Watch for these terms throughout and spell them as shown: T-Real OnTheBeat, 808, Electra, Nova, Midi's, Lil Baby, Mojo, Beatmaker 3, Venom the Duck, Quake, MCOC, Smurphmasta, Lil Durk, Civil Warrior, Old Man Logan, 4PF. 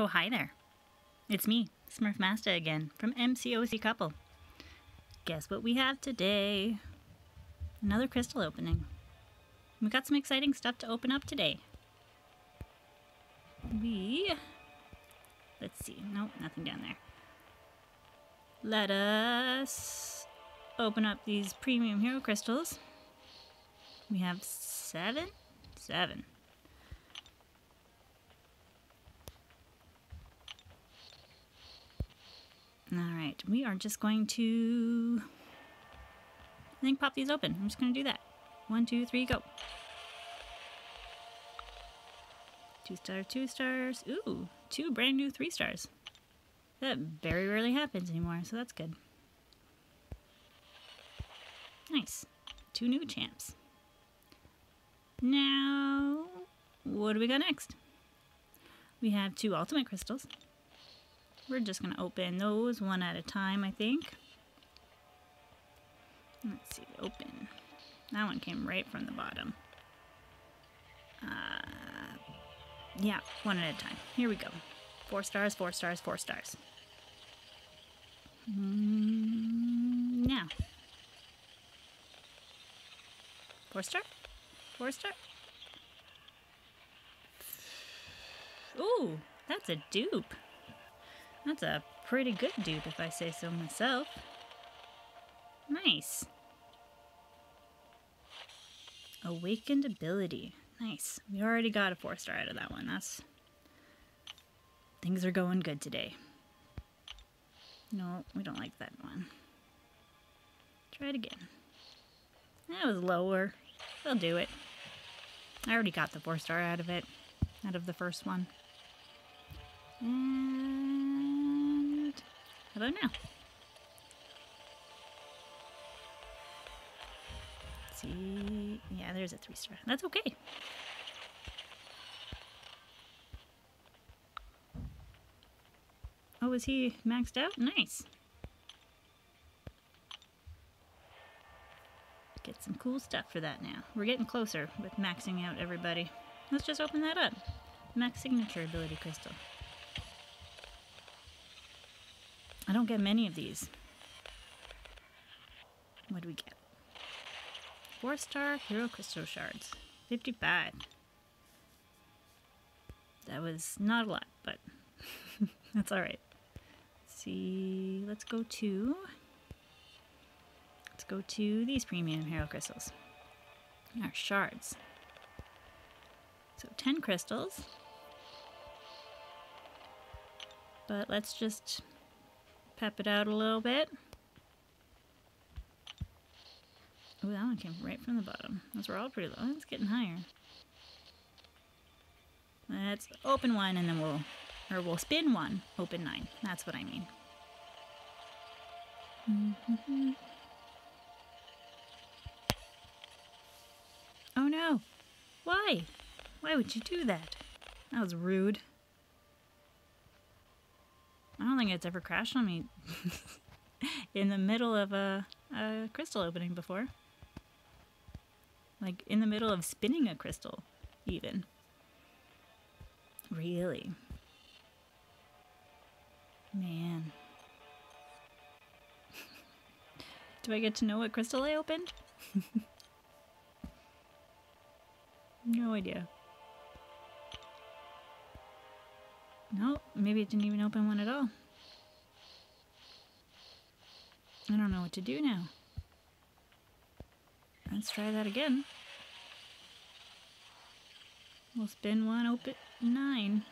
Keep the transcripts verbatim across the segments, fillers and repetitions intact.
Oh, hi there. It's me, Smurf Master again, from M C O C Couple. Guess what we have today? Another crystal opening. We've got some exciting stuff to open up today. We... Let's see. Nope, nothing down there. Let us open up these premium hero crystals. We have seven? Seven. Alright, we are just going to, I think, pop these open. I'm just going to do that. One, two, three, go. Two stars, two stars. Ooh, two brand new three stars. That very rarely happens anymore, so that's good. Nice. Two new champs. Now, what do we got next? We have two ultimate crystals. We're just going to open those one at a time, I think. Let's see, open. That one came right from the bottom. Uh, yeah, one at a time. Here we go. Four stars, four stars, four stars. Mm, now. Four star? Four star? Ooh, that's a dupe. That's a pretty good dupe, if I say so myself. Nice. Awakened ability. Nice. We already got a four star out of that one. That's... Things are going good today. No, we don't like that one. Try it again. That was lower. They'll do it. I already got the four star out of it. Out of the first one. And... How about now? Let's see... Yeah, there's a three star. That's okay. Oh, is he maxed out? Nice. Get some cool stuff for that now. We're getting closer with maxing out everybody. Let's just open that up. Max signature ability crystal. I don't get many of these. What do we get? Four star hero crystal shards. fifty-five. That was not a lot, but that's alright. See, let's go to... Let's go to these premium hero crystals. Our shards. So ten crystals. But let's just pep it out a little bit. Ooh, that one came right from the bottom. Those were all pretty low. It's getting higher. Let's open one and then we'll... Or we'll spin one, open nine. That's what I mean. Mm-hmm. Oh no! Why? Why would you do that? That was rude. I don't think it's ever crashed on me in the middle of a, a crystal opening before. Like, in the middle of spinning a crystal, even. Really? Man. Do I get to know what crystal I opened? No idea. Nope, maybe it didn't even open one at all. I don't know what to do now. Let's try that again. We'll spin one, open nine.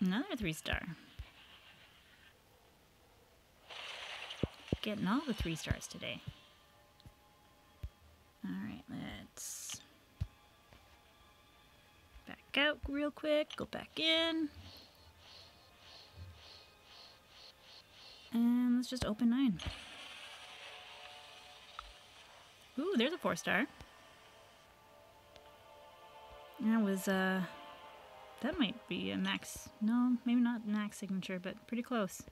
Another three star. Getting all the three stars today. Alright, let's back out real quick, go back in. And let's just open nine. Ooh, there's a four star. That was, uh... That might be a max, no, maybe not max signature, but pretty close.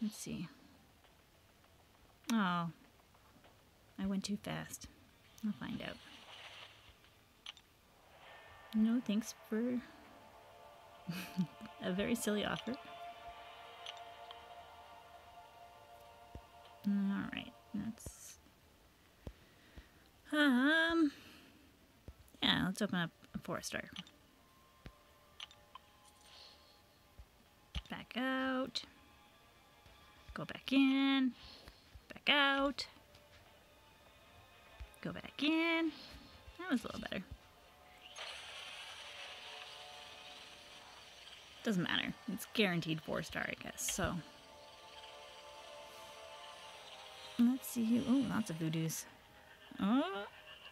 Let's see. Oh, I went too fast. I'll find out. No, thanks for a very silly offer. Alright, that's... Um... Yeah, let's open up a four-star. Back out. Go back in. Back out. Go back in. That was a little better. Doesn't matter. It's guaranteed four star, I guess, so. Let's see who. Oh, lots of voodoos. Oh.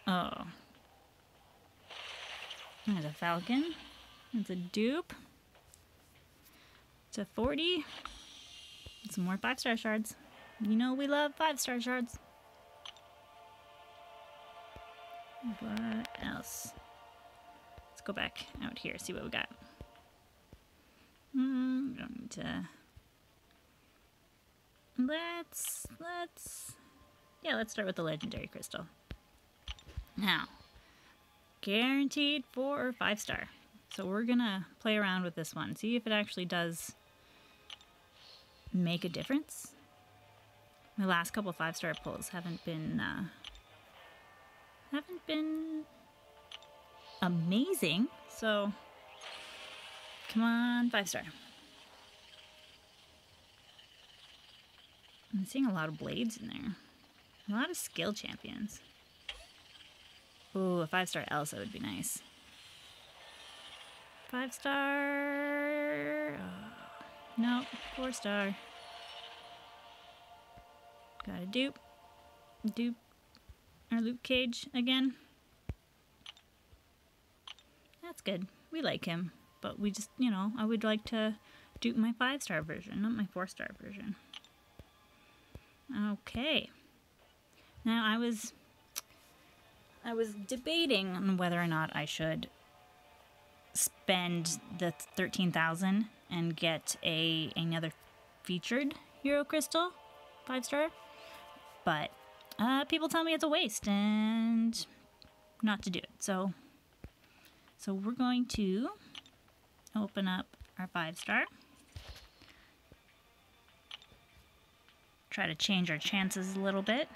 Oh. There's a falcon. There's a dupe. It's a forty. Some more five star shards. You know we love five star shards. What else? Let's go back out here, see what we got. Hmm, we don't need to... Let's, let's... Yeah, let's start with the legendary crystal. Now, guaranteed four or five star. So we're gonna play around with this one, see if it actually does make a difference. My last couple five star pulls haven't been, uh, haven't been amazing, so... Come on, five star. I'm seeing a lot of blades in there. A lot of skill champions. Ooh, a five star Elsa would be nice. Five star... Oh, nope, four star. Got a dupe. Dupe. Or Luke Cage again. That's good. We like him. But we just, you know, I would like to do my five-star version, not my four-star version. Okay. Now, I was, I was debating on whether or not I should spend the thirteen thousand and get a another featured Hero Crystal, five-star. But uh, people tell me it's a waste and not to do it. So, so we're going to... Open up our five star. Try to change our chances a little bit.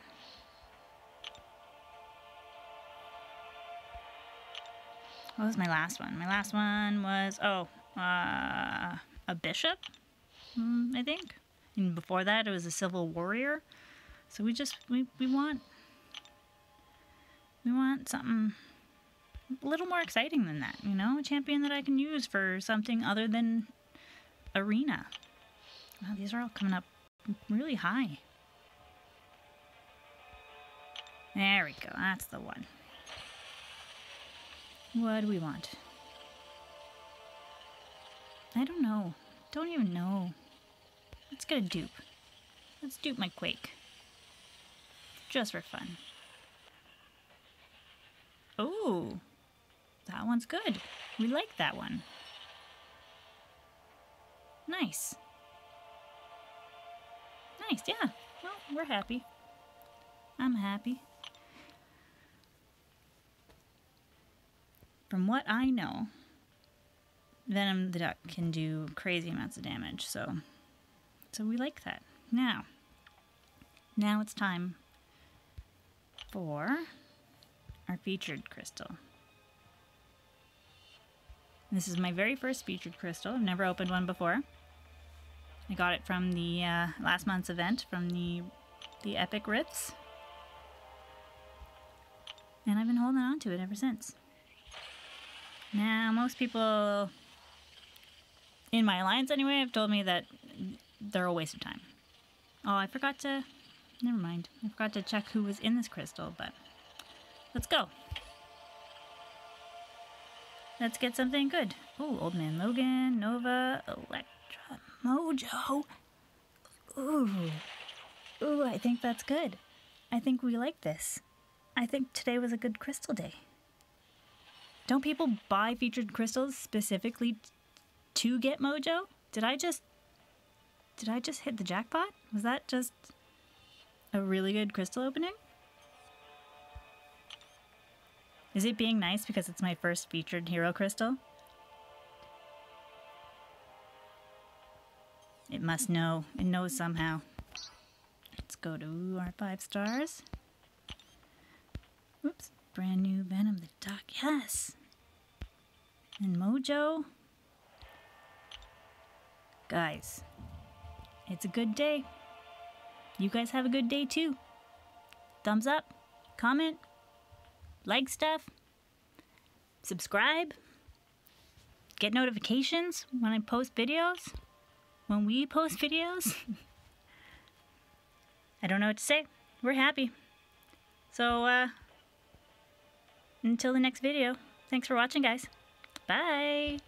What was my last one? My last one was, oh, uh, a bishop, I think. And before that, it was a Civil Warrior. So we just, we, we want, we want something a little more exciting than that, you know? A champion that I can use for something other than arena. Wow, these are all coming up really high. There we go, that's the one. What do we want? I don't know. Don't even know. Let's get a dupe. Let's dupe my Quake. Just for fun. Oh! That one's good. We like that one. Nice. Nice, yeah. Well, we're happy. I'm happy. From what I know, Venom the Duck can do crazy amounts of damage, so so we like that. Now, now it's time for our featured crystal. This is my very first featured crystal. I've never opened one before. I got it from the uh, last month's event, from the the Epic Rifts. And I've been holding on to it ever since. Now, most people in my alliance anyway have told me that they're a waste of time. Oh, I forgot to... Never mind. I forgot to check who was in this crystal, but... Let's go. Let's get something good. Ooh, Old Man Logan, Nova, Electra, Mojo. Ooh. Ooh, I think that's good. I think we like this. I think today was a good crystal day. Don't people buy featured crystals specifically to get Mojo? Did I just... Did I just hit the jackpot? Was that just... a really good crystal opening? Is it being nice because it's my first featured hero crystal? It must know. It knows somehow. Let's go to our five stars. Oops. Brand new Venom the Duck. Yes! And Mojo. Guys, it's a good day. You guys have a good day too. Thumbs up. Comment. Like stuff. Subscribe. Get notifications when I post videos. When we post videos. I don't know what to say. We're happy. So, uh... until the next video. Thanks for watching, guys. Bye!